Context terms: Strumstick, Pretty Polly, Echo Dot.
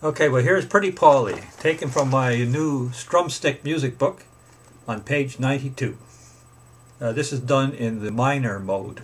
Okay, well here's Pretty Polly, taken from my new Strumstick music book on page 92. This is done in the minor mode.